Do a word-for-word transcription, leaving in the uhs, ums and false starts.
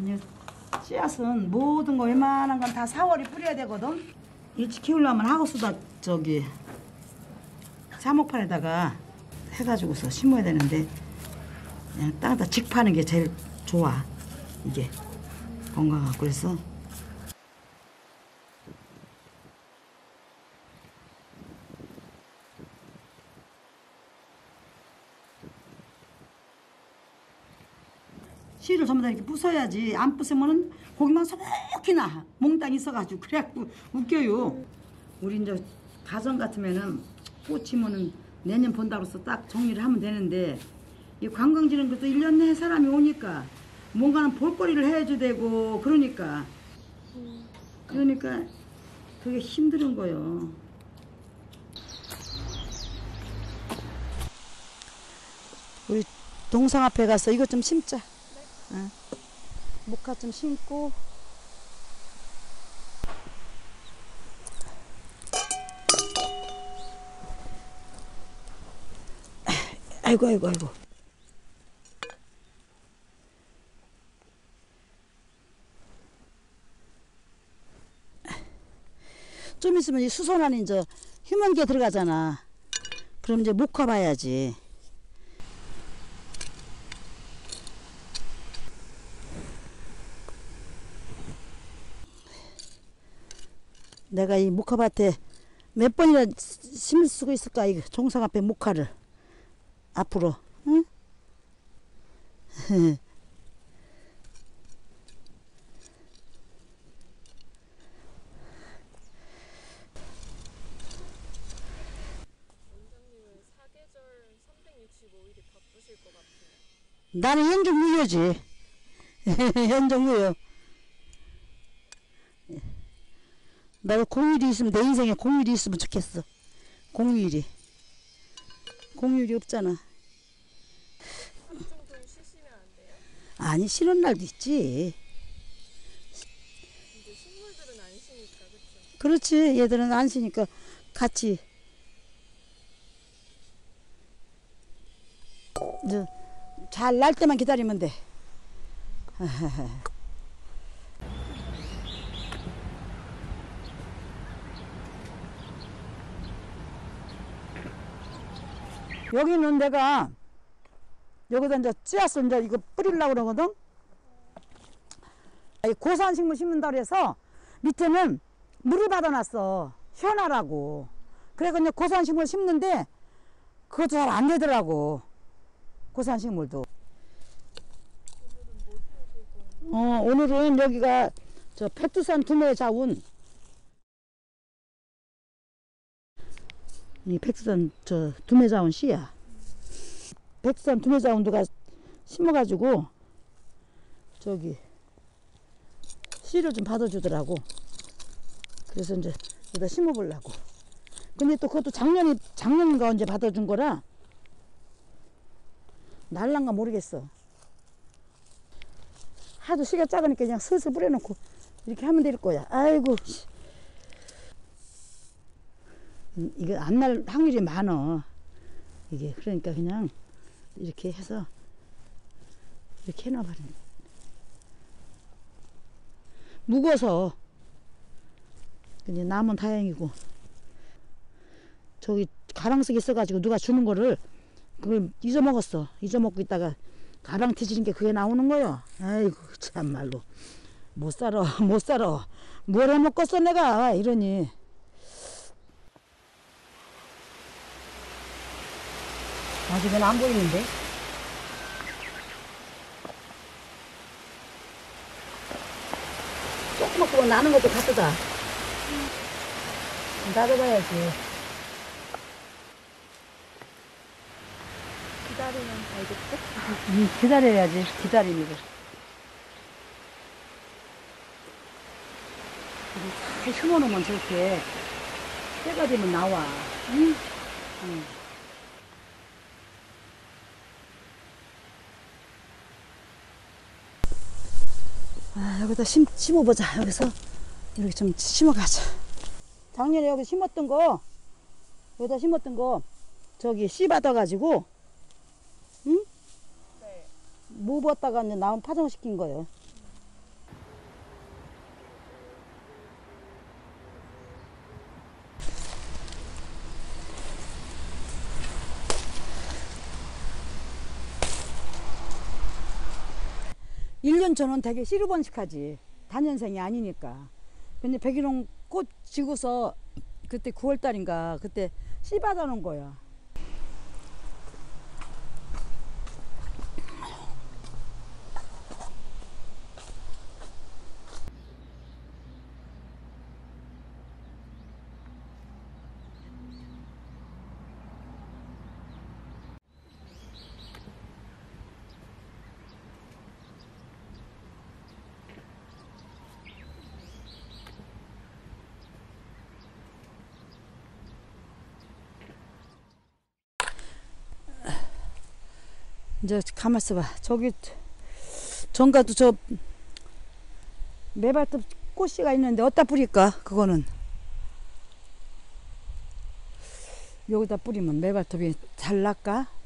이제 씨앗은 모든 거 웬만한 건 다 사월에 뿌려야 되거든. 일찍 키우려면 하우스다 저기 사목판에다가 해가지고서 심어야 되는데 그냥 땅에다 직파는 게 제일 좋아. 이게 건강하고 그래서. 씨를 전부 다 이렇게 부숴야지. 안 부수면은 고기만 소복히나 몽땅 있어가지고 그래갖고 웃겨요. 우리 이제 가정 같으면은 꽃이면은 내년 본다고서 딱 정리를 하면 되는데 이 관광지는 그래도 일 년 내에 사람이 오니까 뭔가는 볼거리를 해야지 되고 그러니까 그러니까 그게 힘든 거예요. 우리 동상 앞에 가서 이것 좀 심자. 응. 모카 좀 심고 아이고 아이고 아이고 좀 있으면 이 수선 안에 이제 휴먼게 들어가잖아. 그럼 이제 모카 봐야지. 내가 이 모카밭에 몇 번이나 심을 쓰고 있을까, 이 종상 앞에 모카를. 앞으로, 응? 원장님은 사계절 삼백육십오 일이 바쁘실 것 같아요. 나는 연정무효지. 연정무효. 나도 공휴일이 있으면 내 인생에 공휴일이 있으면 좋겠어. 공휴일이. 공휴일이 없잖아. 하루 정도는 쉬시면 안 돼요? 아니 쉬는 날도 있지. 이제 식물들은 안 쉬니까 그렇죠? 그렇지. 얘들은 안 쉬니까 같이. 이제 잘 날 때만 기다리면 돼. 여기는 내가 여기다 이제 씨앗을 이제 이거 뿌리려고 그러거든. 고산 식물 심는다 그래서 밑에는 물을 받아놨어. 현아라고. 그래서 이제 고산 식물 심는데 그것도 잘 안 되더라고. 고산 식물도. 오늘은 뭐 어 오늘은 여기가 저 백두산 두뇌 자운. 이 백두산 저 두메자운 씨야. 백두산 두메자운도가 심어가지고 저기 씨를 좀 받아주더라고. 그래서 이제 여기다 심어보려고. 근데 또 그것도 작년에 작년인가 언제 받아준 거라 날란가 모르겠어. 하도 씨가 작으니까 그냥 슬슬 뿌려놓고 이렇게 하면 될 거야. 아이고. 이거 안 날 확률이 많어. 이게 그러니까 그냥 이렇게 해서 이렇게 해놔버리네. 무거워서 이제 남은 다행이고 저기 가랑석이 있어가지고 누가 주는 거를 그걸 잊어먹었어. 잊어먹고 있다가 가랑 뒤지는 게 그게 나오는 거야. 아이고 참말로 못 살아 못 살아. 뭘 해먹겠어 내가 이러니. 아직은 안 보이는데? 조그맣게 보면 나는 것도 같다. 나도 봐야지. 기다리면 알겠지? 기다려야지. 기다리니까. 잘 심어놓으면 저렇게 때가 되면 나와. 응? 응. 아, 여기다 심, 심어보자. 여기서 이렇게 좀 심어가자. 작년에 여기 심었던 거, 여기다 심었던 거, 저기 씨 받아가지고, 응? 네. 뭐 받다가 이제 나온 파종시킨 거예요. 일 년 전은 되게 시루번식 하지. 단연생이 아니니까. 근데 백일홍 꽃 지고서 그때 구월 달인가 그때 씨 받아 놓은 거야. 이제 가만 있어봐. 저기 전가도 저 매발톱 꽃씨가 있는데 어디다 뿌릴까? 그거는 여기다 뿌리면 매발톱이 잘 날까?